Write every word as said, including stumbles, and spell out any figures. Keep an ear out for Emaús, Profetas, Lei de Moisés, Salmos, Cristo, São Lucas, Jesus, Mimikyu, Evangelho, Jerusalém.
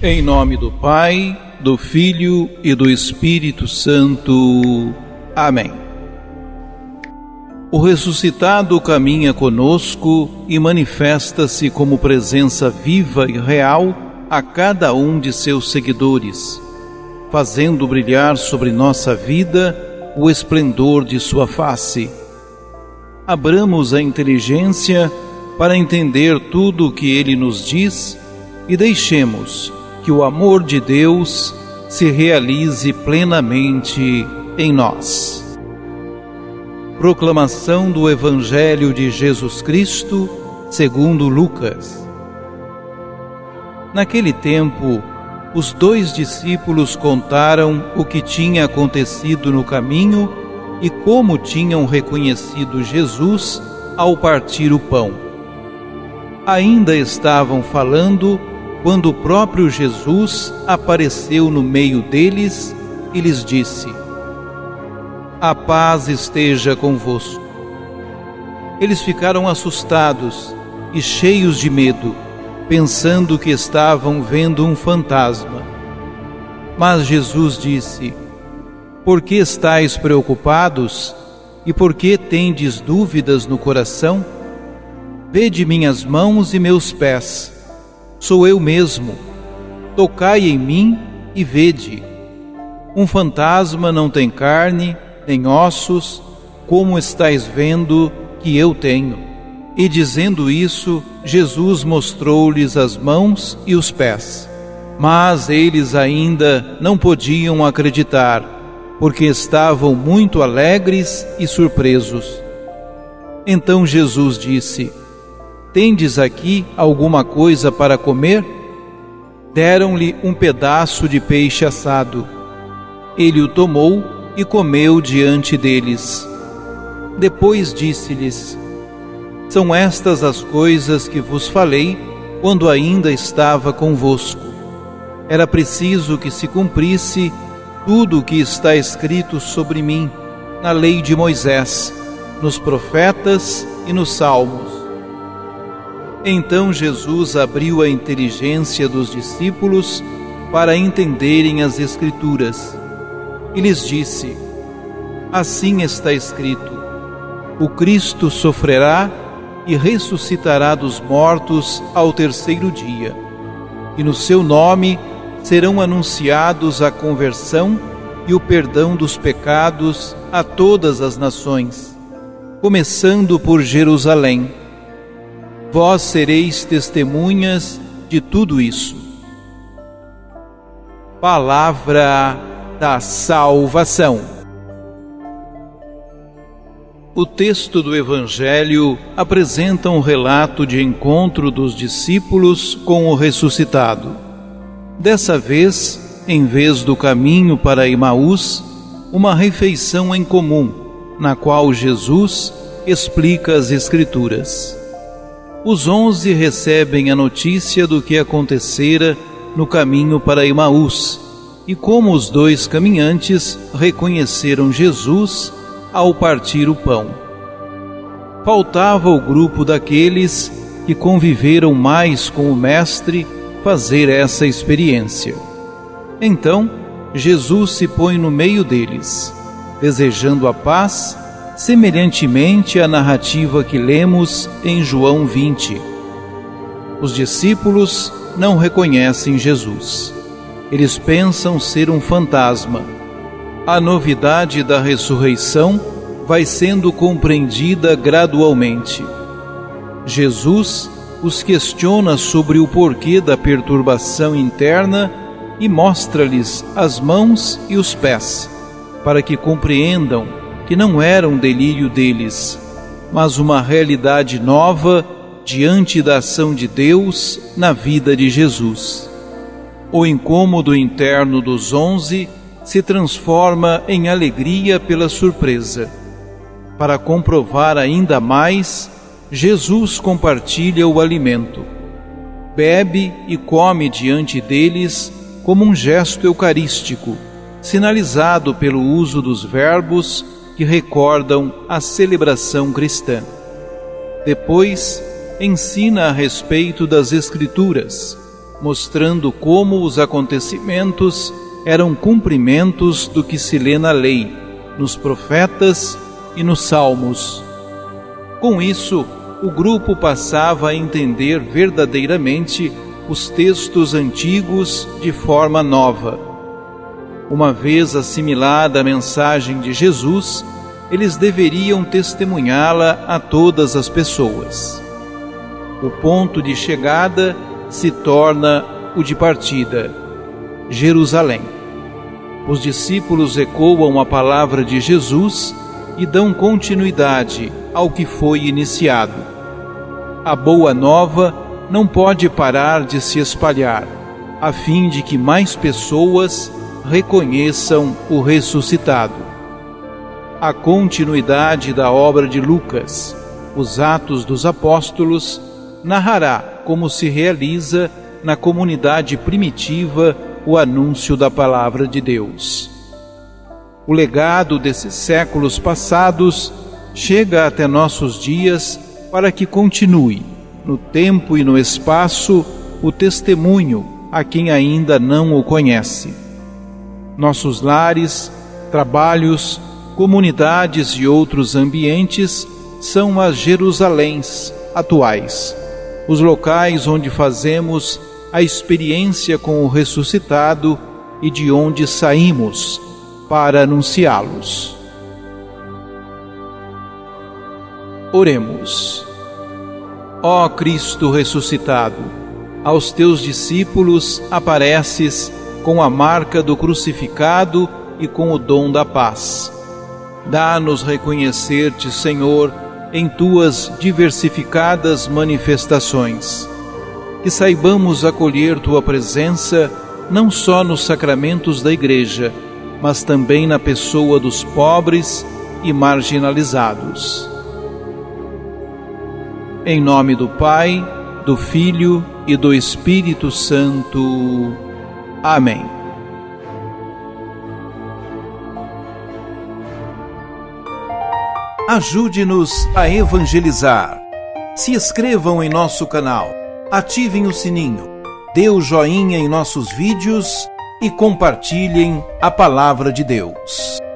Em nome do Pai, do Filho e do Espírito Santo. Amém. O ressuscitado caminha conosco e manifesta-se como presença viva e real a cada um de seus seguidores, fazendo brilhar sobre nossa vida o esplendor de sua face. Abramos a inteligência para entender tudo o que ele nos diz e deixemos que o amor de Deus se realize plenamente em nós. Proclamação do Evangelho de Jesus Cristo segundo Lucas. Naquele tempo, os dois discípulos contaram o que tinha acontecido no caminho e como tinham reconhecido Jesus ao partir o pão. Ainda estavam falando quando o próprio Jesus apareceu no meio deles e lhes disse: "A paz esteja convosco." Eles ficaram assustados e cheios de medo, pensando que estavam vendo um fantasma. Mas Jesus disse: "Por que estáis preocupados e por que tendes dúvidas no coração? Vede minhas mãos e meus pés. Sou eu mesmo. Tocai em mim e vede. Um fantasma não tem carne, nem ossos, como estáis vendo que eu tenho." E dizendo isso, Jesus mostrou-lhes as mãos e os pés. Mas eles ainda não podiam acreditar, porque estavam muito alegres e surpresos. Então Jesus disse: "Tendes aqui alguma coisa para comer?" Deram-lhe um pedaço de peixe assado. Ele o tomou e comeu diante deles. Depois disse-lhes: "São estas as coisas que vos falei quando ainda estava convosco. Era preciso que se cumprisse tudo o que está escrito sobre mim, na Lei de Moisés, nos Profetas e nos Salmos." Então Jesus abriu a inteligência dos discípulos para entenderem as Escrituras e lhes disse: "Assim está escrito: o Cristo sofrerá e ressuscitará dos mortos ao terceiro dia, e no seu nome serão anunciados a conversão e o perdão dos pecados a todas as nações, começando por Jerusalém. Vós sereis testemunhas de tudo isso." Palavra da salvação. O texto do Evangelho apresenta um relato de encontro dos discípulos com o ressuscitado. Dessa vez, em vez do caminho para Emaús, uma refeição em comum, na qual Jesus explica as Escrituras. Os onze recebem a notícia do que acontecera no caminho para Emaús e como os dois caminhantes reconheceram Jesus ao partir o pão. Faltava o grupo daqueles que conviveram mais com o Mestre fazer essa experiência. Então, Jesus se põe no meio deles, desejando a paz, semelhantemente à narrativa que lemos em João vinte. Os discípulos não reconhecem Jesus. Eles pensam ser um fantasma. A novidade da ressurreição vai sendo compreendida gradualmente. Jesus os questiona sobre o porquê da perturbação interna e mostra-lhes as mãos e os pés, para que compreendam que não era um delírio deles, mas uma realidade nova diante da ação de Deus na vida de Jesus. O incômodo interno dos onze se transforma em alegria pela surpresa. Para comprovar ainda mais, Jesus compartilha o alimento, bebe e come diante deles como um gesto eucarístico, sinalizado pelo uso dos verbos que recordam a celebração cristã. Depois, ensina a respeito das Escrituras, mostrando como os acontecimentos eram cumprimentos do que se lê na Lei, nos Profetas e nos Salmos. Com isso, o grupo passava a entender verdadeiramente os textos antigos de forma nova. Uma vez assimilada a mensagem de Jesus, eles deveriam testemunhá-la a todas as pessoas. O ponto de chegada se torna o de partida, Jerusalém. Os discípulos ecoam a palavra de Jesus e dão continuidade ao que foi iniciado. A boa nova não pode parar de se espalhar, a fim de que mais pessoas reconheçam o ressuscitado. A continuidade da obra de Lucas, os Atos dos Apóstolos, narrará como se realiza na comunidade primitiva o anúncio da palavra de Deus. O legado desses séculos passados chega até nossos dias para que continue, no tempo e no espaço, o testemunho a quem ainda não o conhece. Nossos lares, trabalhos, comunidades e outros ambientes são as Jerusaléns atuais, os locais onde fazemos a experiência com o ressuscitado e de onde saímos para anunciá-los. Oremos. Ó Cristo ressuscitado, aos teus discípulos apareces com a marca do crucificado e com o dom da paz. Dá-nos reconhecer-te, Senhor, em tuas diversificadas manifestações. Que saibamos acolher tua presença não só nos sacramentos da Igreja, mas também na pessoa dos pobres e marginalizados. Em nome do Pai, do Filho e do Espírito Santo. Amém. Ajude-nos a evangelizar. Se inscrevam em nosso canal, ativem o sininho, dê o joinha em nossos vídeos e compartilhem a palavra de Deus.